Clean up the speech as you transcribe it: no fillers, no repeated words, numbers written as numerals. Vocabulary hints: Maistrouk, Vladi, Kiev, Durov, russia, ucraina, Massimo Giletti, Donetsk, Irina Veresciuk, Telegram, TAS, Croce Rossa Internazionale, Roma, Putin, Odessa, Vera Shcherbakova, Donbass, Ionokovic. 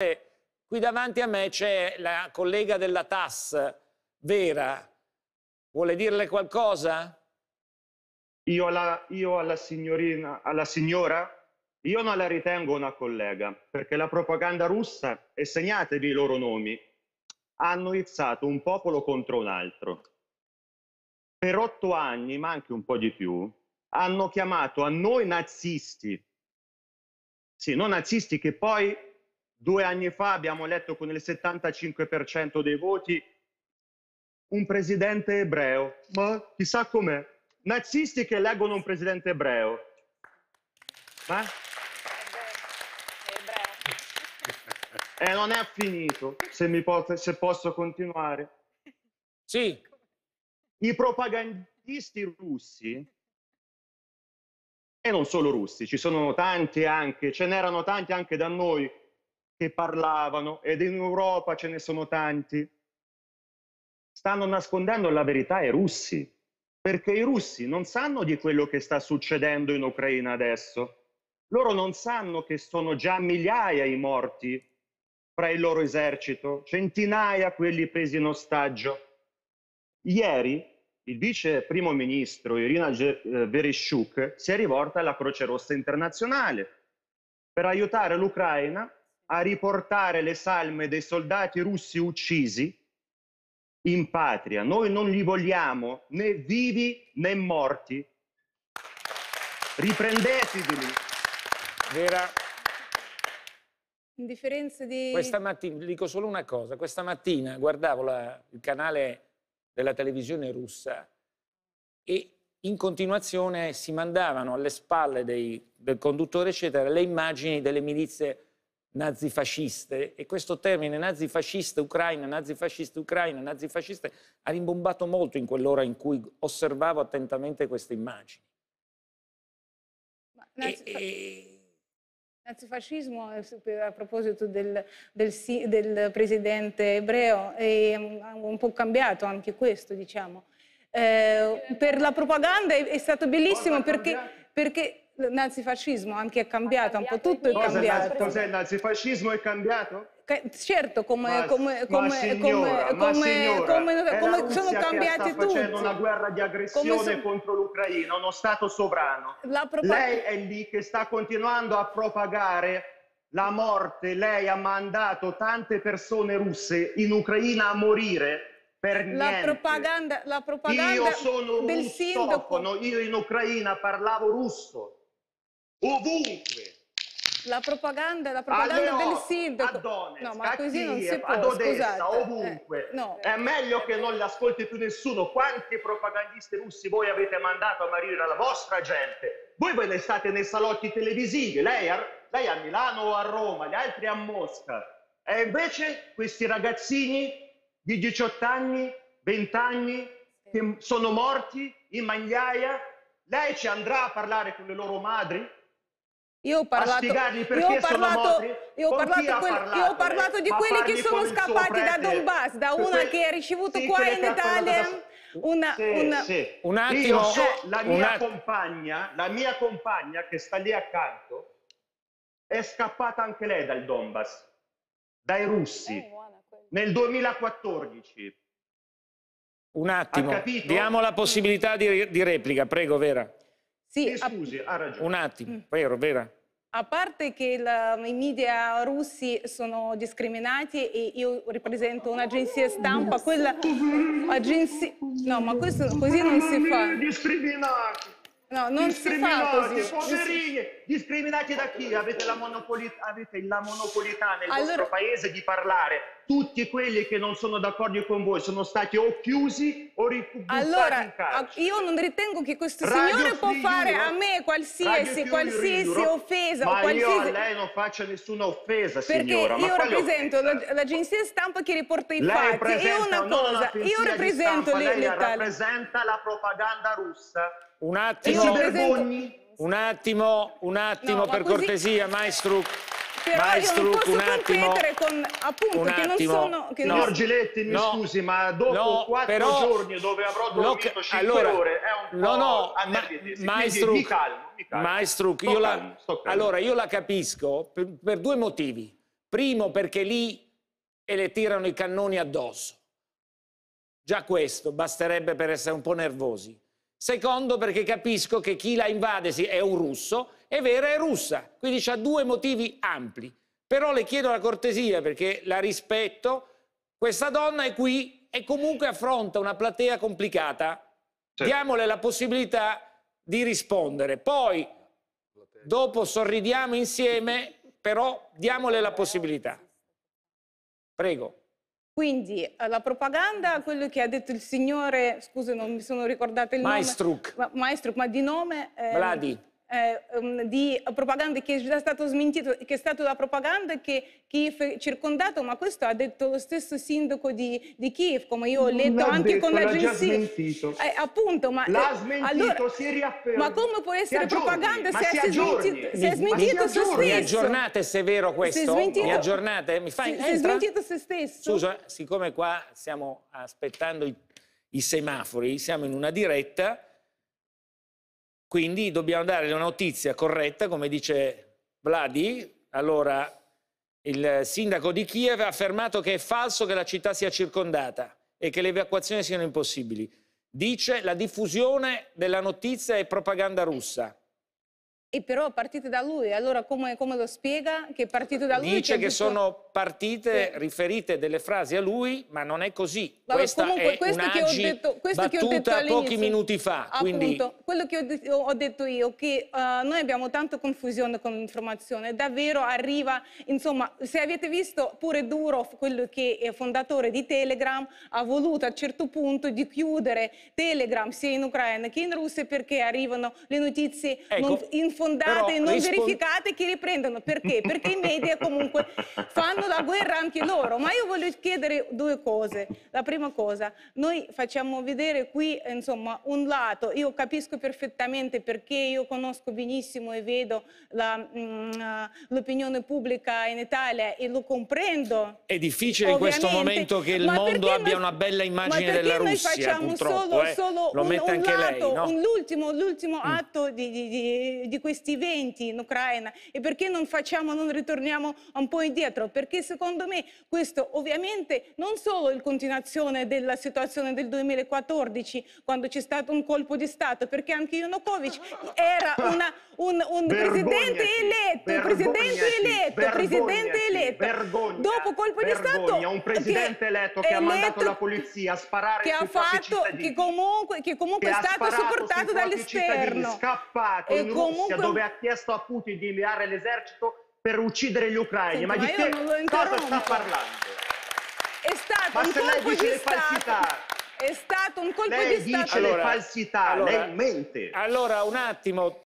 Qui davanti a me c'è la collega della TAS, Vera. Vuole dirle qualcosa? Alla signora? Io non la ritengo una collega, perché la propaganda russa, e segnatevi i loro nomi, hanno izzato un popolo contro un altro. Per 8 anni, ma anche un po' di più, hanno chiamato a noi nazisti. Sì, non nazisti che poi 2 anni fa abbiamo eletto con il 75% dei voti un presidente ebreo. Ma chissà com'è. Nazisti che eleggono un presidente ebreo. E non è finito, se posso continuare. Sì. I propagandisti russi, e non solo russi, ci sono tanti anche, ce n'erano tanti anche da noi che parlavano, ed in Europa ce ne sono tanti, stanno nascondendo la verità ai russi, perché i russi non sanno di quello che sta succedendo in Ucraina adesso. Loro non sanno che sono già migliaia i morti fra il loro esercito, centinaia quelli presi in ostaggio. Ieri il vice primo ministro Irina Veresciuk si è rivolta alla Croce Rossa Internazionale per aiutare l'Ucraina a riportare le salme dei soldati russi uccisi in patria. Noi non li vogliamo né vivi né morti. Riprendetevi. Vera. Indifferenza di... Questa mattina, dico solo una cosa, questa mattina guardavo il canale della televisione russa e in continuazione si mandavano alle spalle del conduttore eccetera le immagini delle milizie nazifasciste, e questo termine nazifascista Ucraina, nazifascista ha rimbombato molto in quell'ora in cui osservavo attentamente queste immagini. Ma nazifascismo, a proposito del presidente ebreo, è un po' cambiato anche questo, diciamo. Per la propaganda è stato bellissimo perché il nazifascismo anche è cambiato, un po' tutto è cambiato. Cos'è il nazifascismo? È cambiato? Certo, come sono cambiati tutti. Facendo una guerra di aggressione contro l'Ucraina, uno Stato sovrano. Lei è lì che sta continuando a propagare la morte. Lei ha mandato tante persone russe in Ucraina a morire. Per niente. La propaganda io sono del sindaco. Io in Ucraina parlavo russo ovunque. La propaganda del sindaco a Donetsk, no, ma così non si può, ad Odessa, scusate, ovunque. No. È meglio che non li ascolti più nessuno. Quanti propagandisti russi voi avete mandato a morire alla vostra gente? Voi ve ne state nei salotti televisivi, lei a Milano o a Roma, gli altri a Mosca. E invece questi ragazzini di 18 anni, 20 anni, che sono morti in migliaia, lei ci andrà a parlare con le loro madri? Io ho parlato, di quelli che sono scappati da Donbass, da una che ha ricevuto qua in Italia. Un attimo, la mia compagna che sta lì accanto è scappata anche lei dal Donbass, dai russi, nel 2014. Un attimo, diamo la possibilità di replica, prego Vera. Sì, scusi, ha ragione. Un attimo, vero, Vera. A parte che i media russi sono discriminati, e io rappresento un'agenzia stampa, quella agenzia... No, ma questo così non si fa. Discriminati. No, non si fa così. Poverini, discriminati da chi? Avete la monopolità nel vostro paese di parlare. Tutti quelli che non sono d'accordo con voi sono stati o chiusi o ripubblicati in carcere. Io non ritengo che questo signore può fare a me qualsiasi offesa. Ma io a lei non faccio nessuna offesa, signora. Perché io rappresento l'agenzia stampa che riporta i fatti. E una cosa, io rappresento l'Italia. Lei rappresenta la propaganda russa. Un attimo, un attimo, per cortesia, Maistrouk. Però io non posso competere con, appunto, che non sono... Signor Giletti, mi scusi, ma dopo 4 giorni dove avrò dormito 5 ore è un po'... No, Maistrouk, io la capisco per 2 motivi. Primo perché lì e le tirano i cannoni addosso. Già questo basterebbe per essere un po' nervosi. Secondo perché capisco che chi la invade è un russo, è vera, è russa, quindi c'ha due motivi ampi. Però le chiedo la cortesia, perché la rispetto, questa donna è qui e comunque affronta una platea complicata. Certo. Diamole la possibilità di rispondere. Poi, dopo sorridiamo insieme, però diamole la possibilità. Prego. Quindi la propaganda, quello che ha detto il signore, scusa non mi sono ricordata il nome. Maistrouk, ma di nome... Vladi. Di propaganda che è già stato smentito, che è stata la propaganda che Kiev è circondato, ma questo ha detto lo stesso sindaco di Kiev, come io ho letto anche detto, con l'agenzia. Appunto, ma l'ha smentito, allora, si è riaffermato. Ma come può essere propaganda se è smentito se stesso? Mi aggiornate se è vero questo? Mi aggiornate? Mi fai si è smentito se stesso. Scusa, siccome qua stiamo aspettando i semafori, siamo in una diretta. Quindi dobbiamo dare una notizia corretta, come dice Vladi. Allora, il sindaco di Kiev ha affermato che è falso che la città sia circondata e che le evacuazioni siano impossibili. Dice la diffusione della notizia è propaganda russa. E però partite da lui, allora come lo spiega che è partito da lui? Dice che sono partite riferite delle frasi a lui, ma non è così. Vabbè, questa comunque, è questo che ho detto pochi minuti fa. Appunto, quindi... quello che ho detto io, che noi abbiamo tanta confusione con l'informazione, davvero arriva, insomma, se avete visto pure Durov, quello che è fondatore di Telegram, ha voluto a un certo punto di chiudere Telegram sia in Ucraina che in Russia perché arrivano le notizie infondate, non verificate, che riprendono. Perché? Perché i media comunque fanno la guerra anche loro. Ma io voglio chiedere due cose. La prima cosa, noi facciamo vedere qui, insomma, un lato. Io capisco perfettamente, perché io conosco benissimo e vedo l'opinione pubblica in Italia e lo comprendo. È difficile in questo momento che il mondo abbia una bella immagine della Russia, purtroppo. Ma perché noi facciamo solo un lato, no? l'ultimo atto di questi eventi in Ucraina, e perché non ritorniamo un po' indietro? Perché secondo me questo ovviamente non solo in continuazione della situazione del 2014, quando c'è stato un colpo di Stato, perché anche Ionokovic era un presidente eletto, dopo colpo di Stato, un presidente eletto che ha mandato la polizia a sparare sui propri cittadini, che comunque è stato supportato dall'esterno, scappato in Russia, dove ha chiesto a Putin di inviare l'esercito per uccidere gli ucraini. Ma di che cosa sta parlando? È stato un colpo di Stato. È stato un colpo di Stato. Lei dice le falsità, lei mente. Allora, un attimo,